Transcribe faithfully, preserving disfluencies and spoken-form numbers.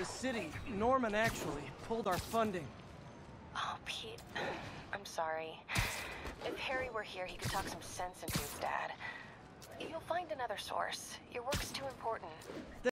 The city, Norman actually, pulled our funding. Oh, Pete, I'm sorry. If Harry were here, he could talk some sense into his dad. You'll find another source. Your work's too important.